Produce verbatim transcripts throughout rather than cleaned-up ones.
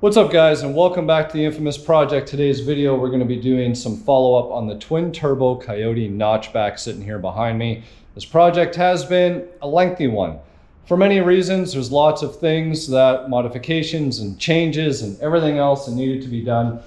What's up guys, and welcome back to The Infamous Project. Today's video, we're gonna be doing some follow-up on the Twin Turbo Coyote notchback sitting here behind me. This project has been a lengthy one. For many reasons, there's lots of things that modifications and changes and everything else that needed to be done.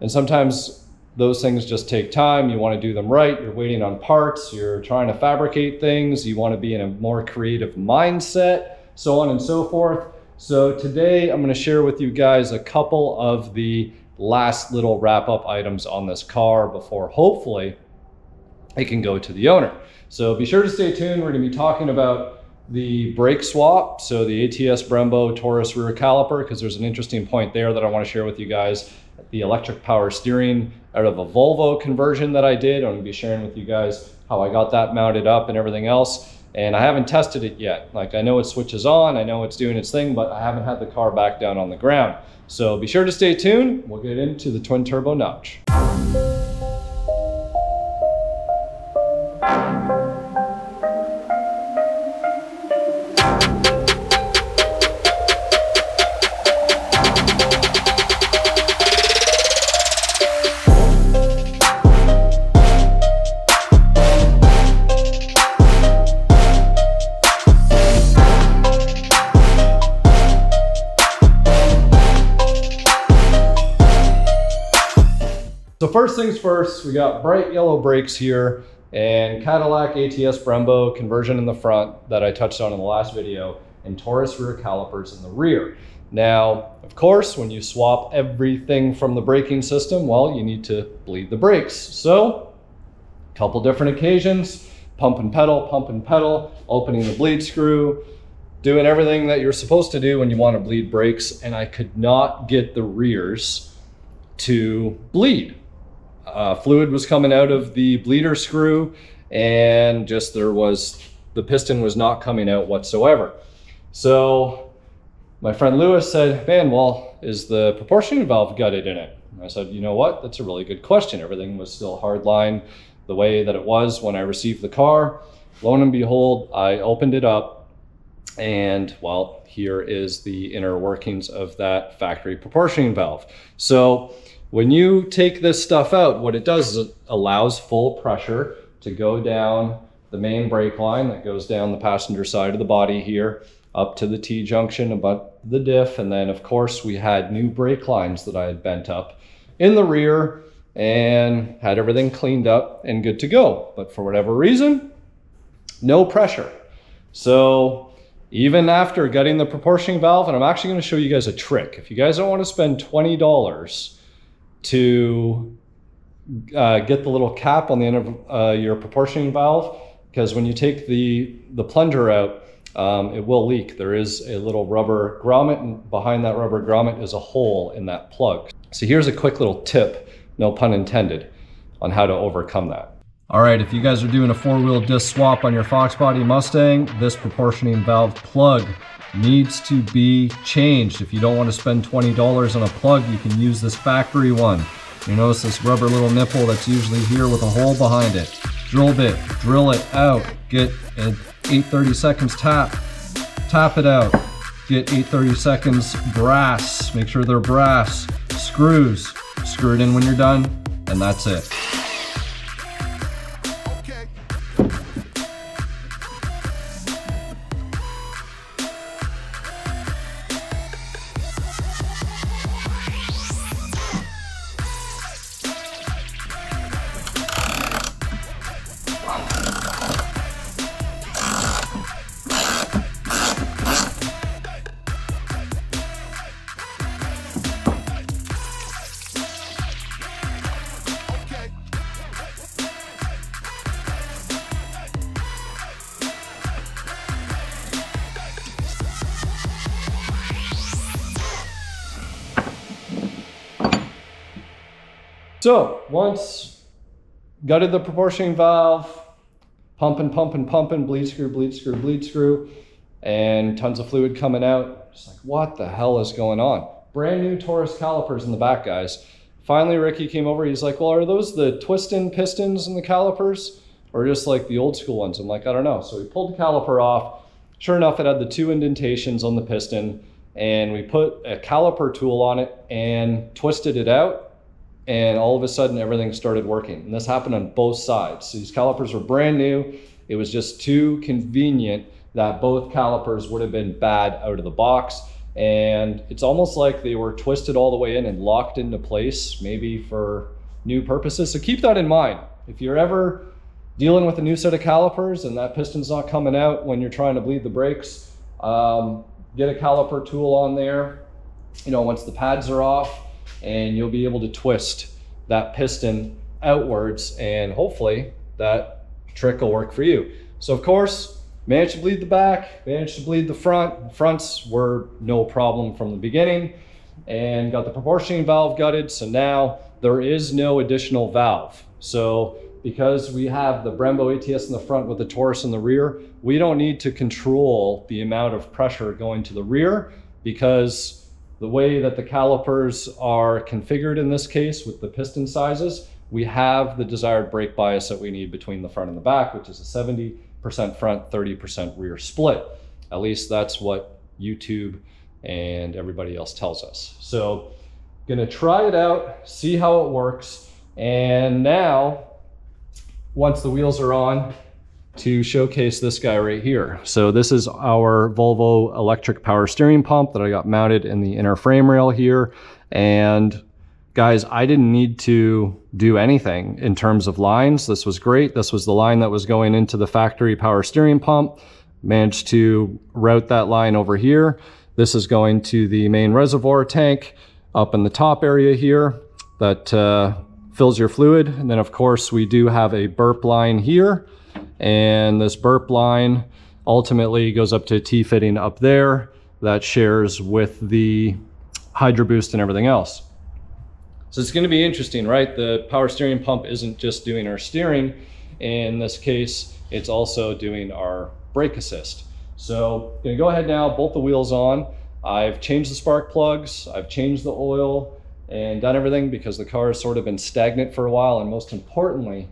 And sometimes those things just take time. You wanna do them right, you're waiting on parts, you're trying to fabricate things, you wanna be in a more creative mindset, so on and so forth. So today I'm going to share with you guys a couple of the last little wrap-up items on this car before hopefully it can go to the owner. So be sure to stay tuned. We're going to be talking about the brake swap, so the A T S Brembo Taurus rear caliper, because there's an interesting point there that I want to share with you guys. The electric power steering out of a Volvo conversion that I did. I'm going to be sharing with you guys how I got that mounted up and everything else. And I haven't tested it yet. Like, I know it switches on, I know it's doing its thing, but I haven't had the car back down on the ground. So be sure to stay tuned. We'll get into the twin turbo notch. So first things first, we got bright yellow brakes here and Cadillac A T S Brembo conversion in the front that I touched on in the last video, and Taurus rear calipers in the rear. Now, of course, when you swap everything from the braking system, well, you need to bleed the brakes. So a couple different occasions, pump and pedal, pump and pedal, opening the bleed screw, doing everything that you're supposed to do when you want to bleed brakes. And I could not get the rears to bleed. Uh, fluid was coming out of the bleeder screw, and just there was the piston was not coming out whatsoever. So my friend Lewis said, "Man, well, is the proportioning valve gutted in it?" And I said, "You know what? That's a really good question." Everything was still hardline the way that it was when I received the car. Lo and behold, I opened it up, and well, here is the inner workings of that factory proportioning valve. So when you take this stuff out, what it does is it allows full pressure to go down the main brake line that goes down the passenger side of the body here, up to the T-junction, above the diff. And then of course we had new brake lines that I had bent up in the rear and had everything cleaned up and good to go. But for whatever reason, no pressure. So even after gutting the proportioning valve, and I'm actually gonna show you guys a trick. If you guys don't wanna spend twenty dollars to uh, get the little cap on the end of uh, your proportioning valve, because when you take the, the plunger out, um, it will leak. There is a little rubber grommet, and behind that rubber grommet is a hole in that plug. So here's a quick little tip, no pun intended, on how to overcome that. All right, if you guys are doing a four-wheel disc swap on your Fox Body Mustang, this proportioning valve plug needs to be changed. If you don't want to spend twenty dollars on a plug, you can use this factory one. You notice this rubber little nipple that's usually here with a hole behind it. Drill bit, drill it out, get an eight thirty-seconds tap, tap it out, get eight thirty-seconds brass, make sure they're brass, screws, screw it in when you're done, and that's it. So once gutted the proportioning valve, pump and pump and pump and bleed screw, bleed screw, bleed screw, and tons of fluid coming out. Just like, what the hell is going on? Brand new Taurus calipers in the back, guys. Finally, Ricky came over. He's like, "Well, are those the twist-in pistons in the calipers, or just like the old school ones?" I'm like, "I don't know." So we pulled the caliper off. Sure enough, it had the two indentations on the piston, and we put a caliper tool on it and twisted it out, and all of a sudden everything started working. And this happened on both sides. So these calipers were brand new. It was just too convenient that both calipers would have been bad out of the box. And it's almost like they were twisted all the way in and locked into place, maybe for new purposes. So keep that in mind. If you're ever dealing with a new set of calipers and that piston's not coming out when you're trying to bleed the brakes, um, get a caliper tool on there, you know, once the pads are off, and you'll be able to twist that piston outwards, and hopefully that trick will work for you. So of course, managed to bleed the back, managed to bleed the front. Fronts were no problem from the beginning, and got the proportioning valve gutted. So now there is no additional valve. So because we have the Brembo A T S in the front with the Taurus in the rear, we don't need to control the amount of pressure going to the rear, because the way that the calipers are configured in this case with the piston sizes, we have the desired brake bias that we need between the front and the back, which is a seventy percent front, thirty percent rear split. At least that's what YouTube and everybody else tells us. So gonna try it out, see how it works. And now, once the wheels are on, to showcase this guy right here. So this is our Volvo electric power steering pump that I got mounted in the inner frame rail here. And guys, I didn't need to do anything in terms of lines. This was great. This was the line that was going into the factory power steering pump. Managed to route that line over here. This is going to the main reservoir tank up in the top area here that uh, fills your fluid. And then of course we do have a burp line here. And this burp line ultimately goes up to a T-fitting up there that shares with the HydroBoost and everything else. So it's going to be interesting, right? The power steering pump isn't just doing our steering. In this case, it's also doing our brake assist. So I'm going to go ahead now, bolt the wheels on. I've changed the spark plugs, I've changed the oil, and done everything because the car has sort of been stagnant for a while. And most importantly,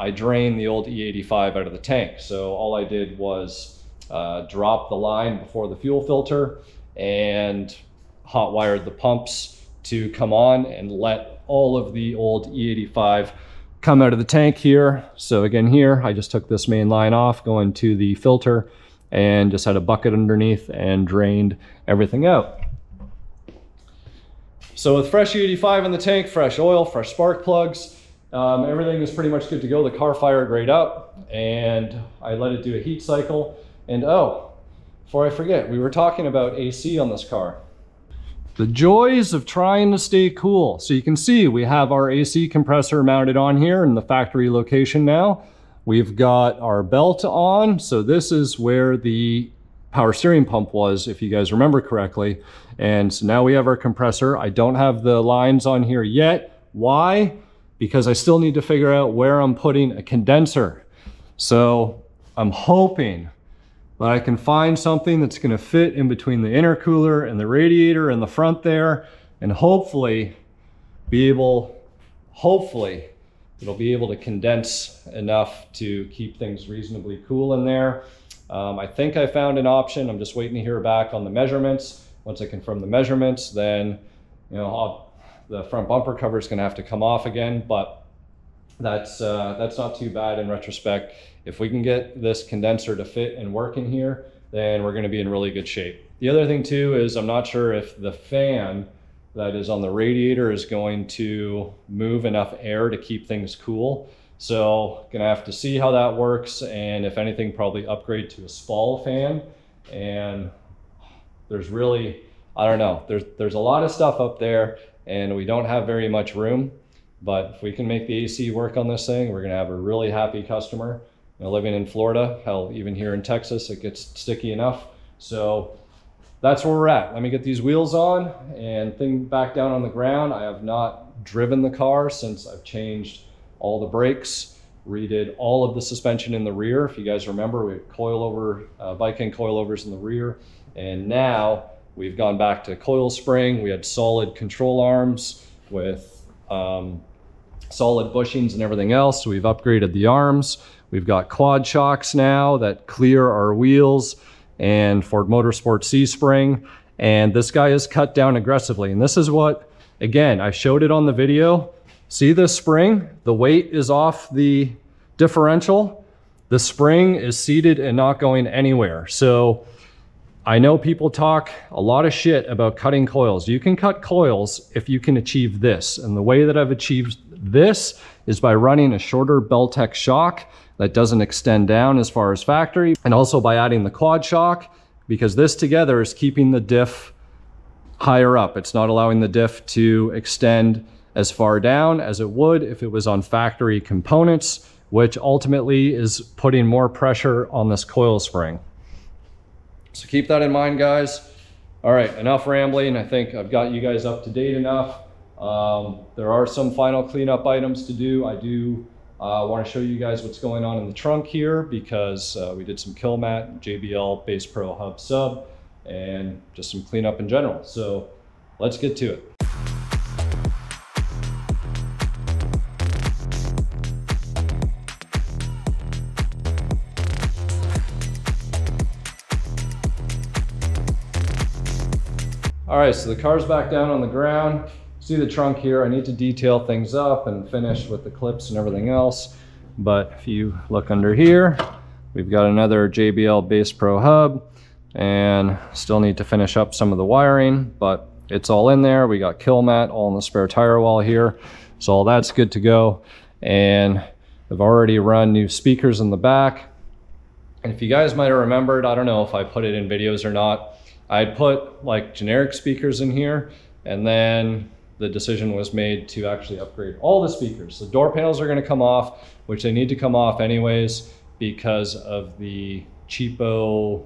I drained the old E eighty-five out of the tank. So all I did was uh, drop the line before the fuel filter and hot wired the pumps to come on and let all of the old E eighty-five come out of the tank here. So again here, I just took this main line off, going to the filter, and just had a bucket underneath and drained everything out. So with fresh E eighty-five in the tank, fresh oil, fresh spark plugs, um, everything is pretty much good to go. The car fired right up and I let it do a heat cycle. And oh, before I forget, we were talking about A C on this car. The joys of trying to stay cool. So you can see we have our A C compressor mounted on here in the factory location now. We've got our belt on. So this is where the power steering pump was, if you guys remember correctly. And so now we have our compressor. I don't have the lines on here yet. Why? Because I still need to figure out where I'm putting a condenser. So I'm hoping but I can find something that's gonna fit in between the intercooler and the radiator in the front there, and hopefully be able, hopefully it'll be able to condense enough to keep things reasonably cool in there. Um, I think I found an option. I'm just waiting to hear back on the measurements. Once I confirm the measurements, then you know I'll, the front bumper cover is gonna have to come off again, but that's, uh, that's not too bad in retrospect. If we can get this condenser to fit and work in here, then we're gonna be in really good shape. The other thing too is I'm not sure if the fan that is on the radiator is going to move enough air to keep things cool. So gonna have to see how that works, and if anything, probably upgrade to a spall fan. And there's really, I don't know, there's, there's a lot of stuff up there and we don't have very much room, but if we can make the A C work on this thing, we're gonna have a really happy customer. You know, living in Florida, hell, even here in Texas, it gets sticky enough. So that's where we're at. Let me get these wheels on and thing back down on the ground. I have not driven the car since I've changed all the brakes, redid all of the suspension in the rear. If you guys remember, we had coilover, uh, Viking coilovers in the rear. And now we've gone back to coil spring. We had solid control arms with um, solid bushings and everything else. So we've upgraded the arms. We've got quad shocks now that clear our wheels, and Ford Motorsport C-spring, And this guy is cut down aggressively. And this is what, again, I showed it on the video. See this spring? The weight is off the differential. The spring is seated and not going anywhere. So I know people talk a lot of shit about cutting coils. You can cut coils if you can achieve this. And the way that I've achieved this is by running a shorter Bell Tech shock that doesn't extend down as far as factory, and also by adding the quad shock, because this together is keeping the diff higher up. It's not allowing the diff to extend as far down as it would if it was on factory components, which ultimately is putting more pressure on this coil spring. So keep that in mind, guys. All right, enough rambling. I think I've got you guys up to date enough. Um, there are some final cleanup items to do. I do uh, want to show you guys what's going on in the trunk here, because uh, we did some Kilmat, J B L Bass Pro Hub sub, and just some cleanup in general. So let's get to it. All right, so the car's back down on the ground. See the trunk here. I need to detail things up and finish with the clips and everything else. But if you look under here, we've got another J B L Bass Pro Hub, and still need to finish up some of the wiring, but it's all in there. We got Kilmat all in the spare tire wall here. So all that's good to go. And I've already run new speakers in the back. And if you guys might have remembered, I don't know if I put it in videos or not, I put like generic speakers in here, and then the decision was made to actually upgrade all the speakers. The door panels are going to come off, which they need to come off anyways because of the cheapo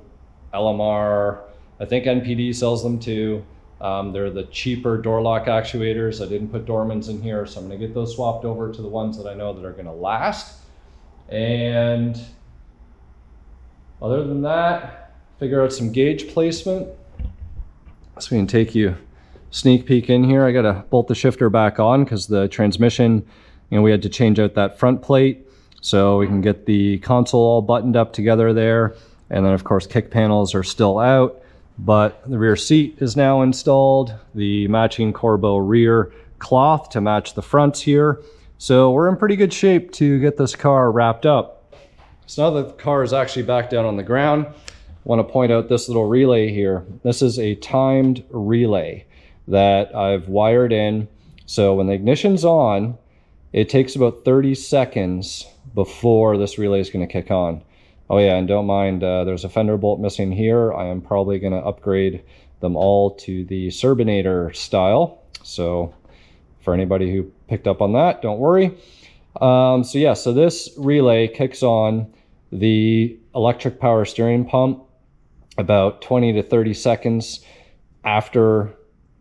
L M R. I think N P D sells them too. Um, they're the cheaper door lock actuators. I didn't put Dormans in here, so I'm going to get those swapped over to the ones that I know that are going to last. And other than that, figure out some gauge placement. So we can take you sneak peek in here. I got to bolt the shifter back on because the transmission, you know, we had to change out that front plate. So we can get the console all buttoned up together there. And then of course, kick panels are still out, but the rear seat is now installed. The matching Corbeau rear cloth to match the fronts here. So we're in pretty good shape to get this car wrapped up. So now that the car is actually back down on the ground, want to point out this little relay here. This is a timed relay that I've wired in. So when the ignition's on, it takes about thirty seconds before this relay is going to kick on. Oh yeah, and don't mind, uh, there's a fender bolt missing here. I am probably going to upgrade them all to the Turbinator style. So for anybody who picked up on that, don't worry. Um, so yeah, so this relay kicks on the electric power steering pump about twenty to thirty seconds after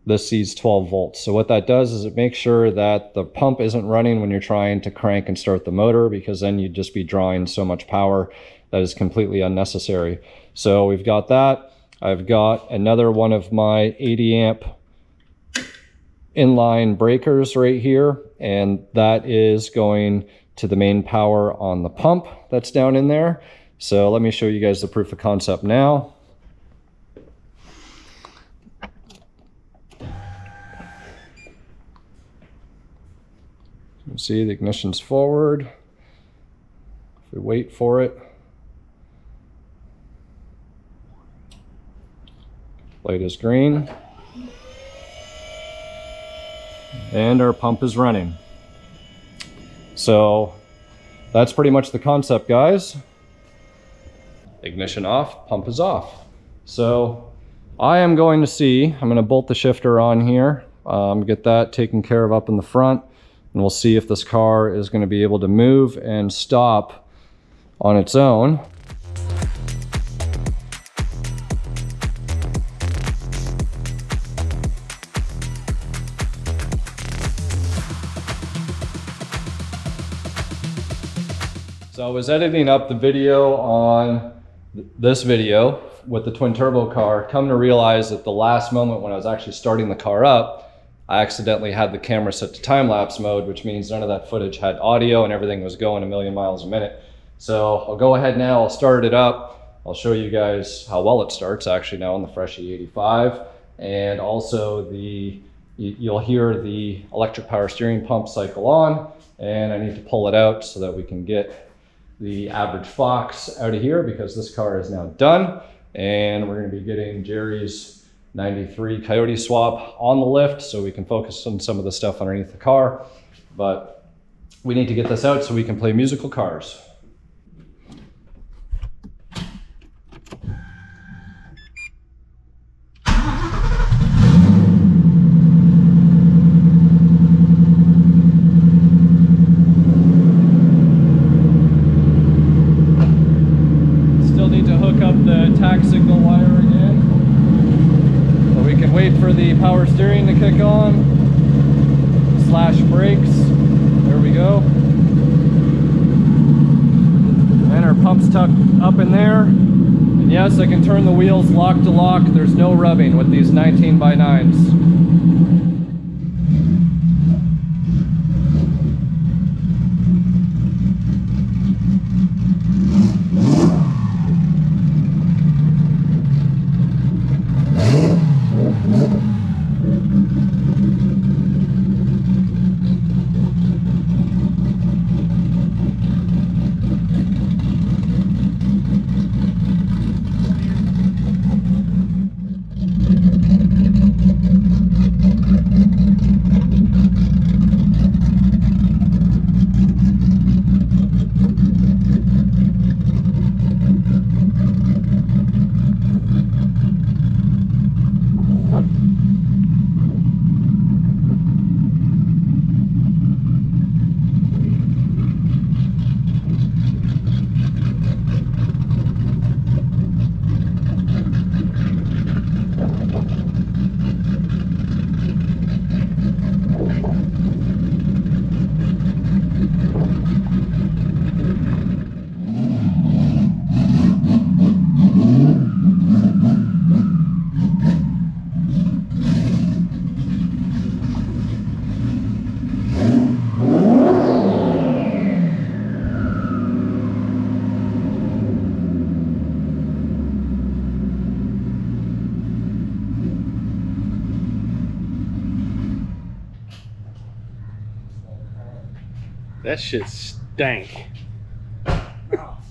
this sees twelve volts. So what that does is it makes sure that the pump isn't running when you're trying to crank and start the motor, because then you'd just be drawing so much power that is completely unnecessary. So we've got that. I've got another one of my eighty amp inline breakers right here, and that is going to the main power on the pump that's down in there. So let me show you guys the proof of concept now. You see the ignition's forward. If we wait for it, light is green, and our pump is running. So that's pretty much the concept, guys. Ignition off, pump is off. So I am going to see, I'm going to bolt the shifter on here, um, get that taken care of up in the front, and we'll see if this car is going to be able to move and stop on its own. So I was editing up the video on this video with the twin turbo car, come to realize that the last moment when I was actually starting the car up, I accidentally had the camera set to time-lapse mode, which means none of that footage had audio and everything was going a million miles a minute. So I'll go ahead now, I'll start it up. I'll show you guys how well it starts actually now on the fresh E eighty-five. and also the you'll hear the electric power steering pump cycle on, and I need to pull it out so that we can get the average Fox out of here, because this car is now done and we're going to be getting Jerry's ninety-three Coyote swap on the lift so we can focus on some of the stuff underneath the car. But we need to get this out so we can play musical cars. Power steering to kick on, slash brakes, there we go. And our pump's tucked up in there. And yes, I can turn the wheels lock to lock. There's no rubbing with these nineteen by nines. That shit stank. Wow.